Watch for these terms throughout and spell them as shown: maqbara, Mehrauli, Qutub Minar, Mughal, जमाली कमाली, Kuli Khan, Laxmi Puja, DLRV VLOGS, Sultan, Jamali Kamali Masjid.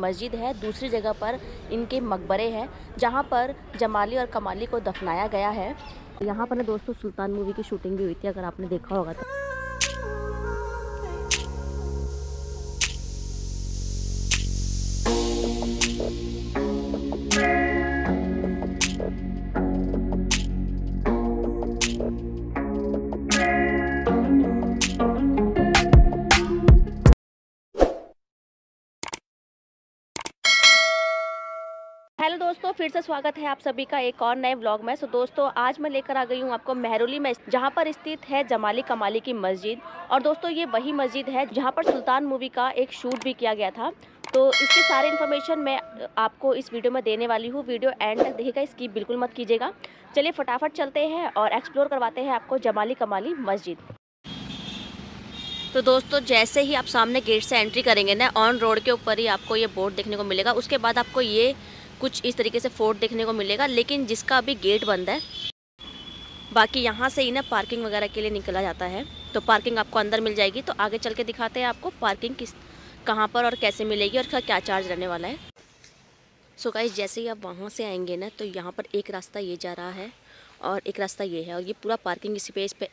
मस्जिद है, दूसरी जगह पर इनके मकबरे हैं जहां पर जमाली और कमाली को दफनाया गया है। यहां पर ना दोस्तों सुल्तान मूवी की शूटिंग भी हुई थी, अगर आपने देखा होगा तो। हेलो दोस्तों, फिर से स्वागत है आप सभी का एक और नए व्लॉग में। सो दोस्तों आज मैं लेकर आ गई हूँ आपको मेहरौली में, जहाँ पर स्थित है जमाली कमाली की मस्जिद। और दोस्तों ये वही मस्जिद है जहाँ पर सुल्तान मूवी का एक शूट भी किया गया था। तो इसकी सारी इन्फॉर्मेशन मैं आपको इस वीडियो में देने वाली हूँ। वीडियो एंड तक देखिएगा, स्किप बिल्कुल मत कीजिएगा। चलिए फटाफट चलते हैं और एक्सप्लोर करवाते हैं आपको जमाली कमाली मस्जिद। तो दोस्तों जैसे ही आप सामने गेट से एंट्री करेंगे ना, ऑन रोड के ऊपर ही आपको ये बोर्ड देखने को मिलेगा। उसके बाद आपको ये कुछ इस तरीके से फोर्ट देखने को मिलेगा, लेकिन जिसका अभी गेट बंद है। बाकी यहाँ से ही ना पार्किंग वगैरह के लिए निकला जाता है, तो पार्किंग आपको अंदर मिल जाएगी। तो आगे चल के दिखाते हैं आपको पार्किंग किस कहाँ पर और कैसे मिलेगी और क्या चार्ज रहने वाला है। सो गाइस जैसे ही आप वहाँ से आएंगे ना, तो यहाँ पर एक रास्ता ये जा रहा है और एक रास्ता ये है, और ये पूरा पार्किंग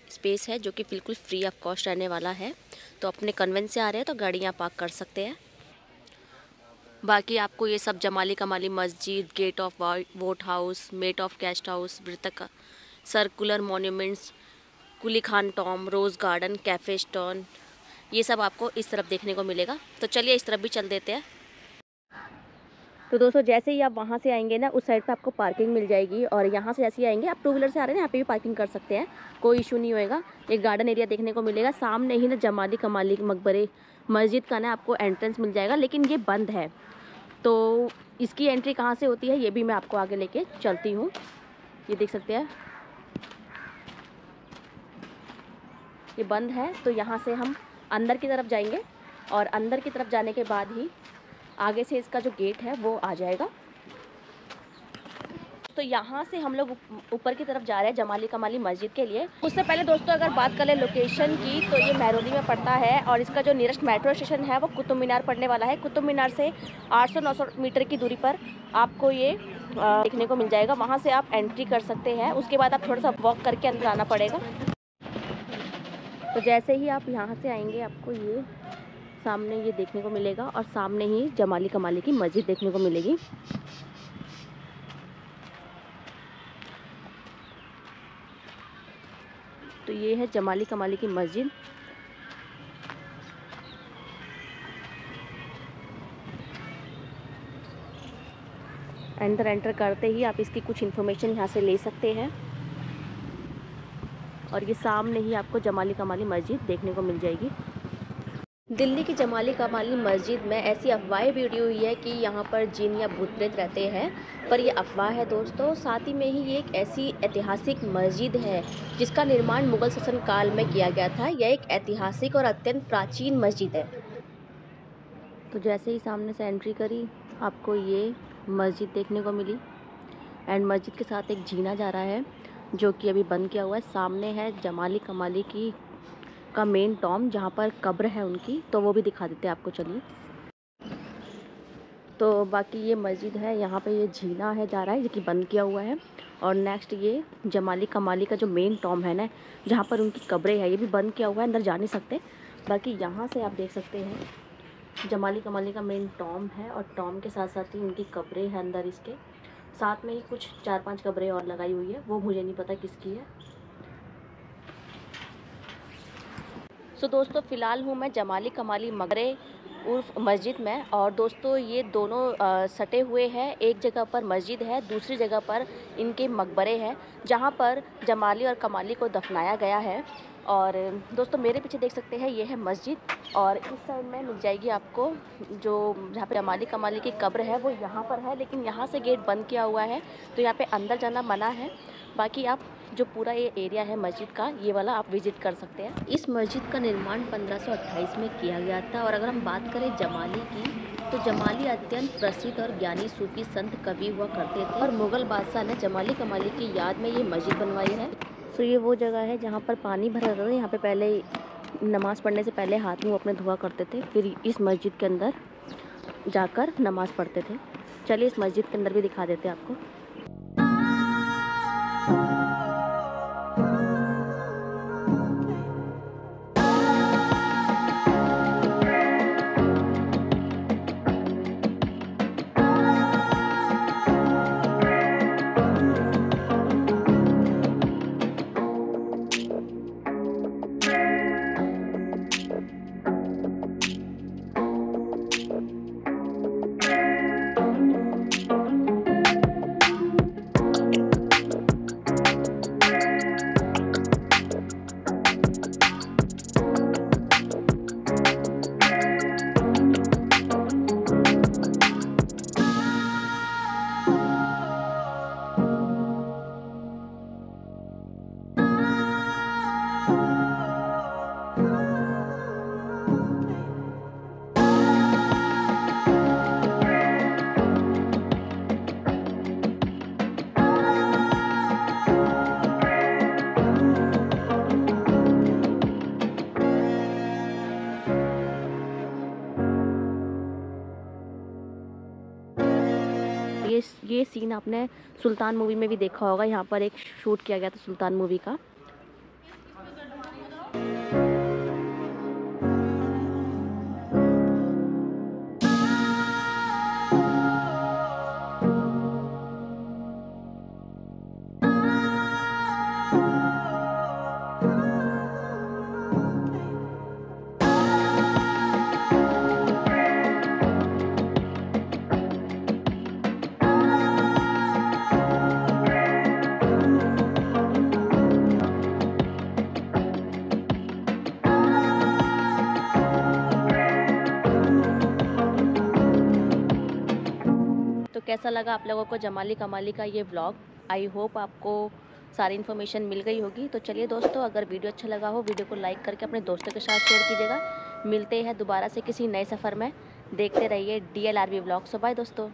स्पेस है जो कि बिल्कुल फ्री ऑफ कॉस्ट रहने वाला है। तो अपने कन्वेंस से आ रहे हैं तो गाड़ियाँ पार्क कर सकते हैं। बाकी आपको ये सब जमाली कमाली मस्जिद, gate of boat house, met of guest house, मृतक circular monuments, Quli Khan tomb, rose garden, cafe stone, ये सब आपको इस तरफ देखने को मिलेगा। तो चलिए इस तरफ भी चल देते हैं। तो दोस्तों जैसे ही आप वहाँ से आएंगे ना, उस साइड पे आपको पार्किंग मिल जाएगी। और यहाँ से जैसे ही आएंगे, आप टू व्हीलर से आ रहे हैं, यहाँ पे भी पार्किंग कर सकते हैं, कोई इशू नहीं होएगा। एक गार्डन एरिया देखने को मिलेगा, सामने ही ना जमाली कमाली मकबरे मस्जिद का ना आपको एंट्रेंस मिल जाएगा, लेकिन ये बंद है। तो इसकी एंट्री कहाँ से होती है ये भी मैं आपको आगे लेके चलती हूँ। ये देख सकते हैं ये बंद है, तो यहाँ से हम अंदर की तरफ जाएंगे और अंदर की तरफ जाने के बाद ही आगे से इसका जो गेट है वो आ जाएगा। तो यहाँ से हम लोग ऊपर की तरफ जा रहे हैं जमाली कमाली मस्जिद के लिए। उससे पहले दोस्तों अगर बात करें लोकेशन की, तो ये मेहरौली में पड़ता है और इसका जो नियरेस्ट मेट्रो स्टेशन है वो कुतुब मीनार पड़ने वाला है। कुतुब मीनार से 800-900 मीटर की दूरी पर आपको ये देखने को मिल जाएगा। वहाँ से आप एंट्री कर सकते हैं, उसके बाद आप थोड़ा सा वॉक करके अंदर आना पड़ेगा। तो जैसे ही आप यहाँ से आएंगे, आपको ये सामने ये देखने को मिलेगा और सामने ही जमाली कमाली की मस्जिद देखने को मिलेगी। तो ये है जमाली कमाली की मस्जिद। अंदर एंटर करते ही आप इसकी कुछ इन्फॉर्मेशन यहाँ से ले सकते हैं। और ये सामने ही आपको जमाली कमाली मस्जिद देखने को मिल जाएगी। दिल्ली की जमाली कमाली मस्जिद में ऐसी अफवाहें भी उड़ी हुई है कि यहाँ पर जिन या भूत प्रेत रहते हैं, पर यह अफवाह है दोस्तों। साथ ही में ही ये एक ऐसी ऐतिहासिक मस्जिद है जिसका निर्माण मुगल शासन काल में किया गया था। यह एक ऐतिहासिक और अत्यंत प्राचीन मस्जिद है। तो जैसे ही सामने से एंट्री करी, आपको ये मस्जिद देखने को मिली एंड मस्जिद के साथ एक जीना जा रहा है जो कि अभी बंद किया हुआ है। सामने है जमाली कमाली का मेन टॉम जहाँ पर कब्र है उनकी, तो वो भी दिखा देते हैं आपको। चलिए तो बाकी ये मस्जिद है, यहाँ पे ये झीना है जा रहा है जो कि बंद किया हुआ है। और नेक्स्ट ये जमाली कमाली का जो मेन टॉम है ना, जहाँ पर उनकी कब्रें है, ये भी बंद किया हुआ है, अंदर जा नहीं सकते। बाकी यहाँ से आप देख सकते हैं जमाली कमाली का मेन टॉम है और टॉम के साथ साथ ही उनकी कब्रें हैं अंदर। इसके साथ में ही कुछ 4-5 कब्रें और लगाई हुई है, वो मुझे नहीं पता किसकी है। तो दोस्तों फ़िलहाल हूँ मैं जमाली कमाली मकबरे उर्फ मस्जिद में। और दोस्तों ये दोनों सटे हुए हैं, एक जगह पर मस्जिद है, दूसरी जगह पर इनके मकबरे हैं जहाँ पर जमाली और कमाली को दफनाया गया है। और दोस्तों मेरे पीछे देख सकते हैं ये है मस्जिद, और इस साइड में मिल जाएगी आपको जहाँ पर जमाली कमाली की कब्र है, वो यहाँ पर है। लेकिन यहाँ से गेट बंद किया हुआ है, तो यहाँ पर अंदर जाना मना है। बाकी आप जो पूरा ये एरिया है मस्जिद का, ये वाला आप विजिट कर सकते हैं। इस मस्जिद का निर्माण 1528 में किया गया था। और अगर हम बात करें जमाली की, तो जमाली अत्यंत प्रसिद्ध और ज्ञानी सूफी संत कवि हुआ करते थे। और मुग़ल बादशाह ने जमाली कमाली की याद में ये मस्जिद बनवाई है। तो ये वो जगह है जहाँ पर पानी भरा जाता था। यहाँ पर पहले नमाज़ पढ़ने से पहले हाथ मुँह अपने धुआ करते थे, फिर इस मस्जिद के अंदर जाकर नमाज़ पढ़ते थे। चलिए इस मस्जिद के अंदर भी दिखा देते हैं आपको। ये सीन आपने सुल्तान मूवी में भी देखा होगा, यहाँ पर एक शूट किया गया था सुल्तान मूवी का। कैसा लगा आप लोगों को जमाली कमाली का ये व्लॉग? आई होप आपको सारी इन्फॉर्मेशन मिल गई होगी। तो चलिए दोस्तों, अगर वीडियो अच्छा लगा हो वीडियो को लाइक करके अपने दोस्तों के साथ शेयर कीजिएगा। मिलते हैं दोबारा से किसी नए सफ़र में। देखते रहिए DLR V Blog। So bye दोस्तों।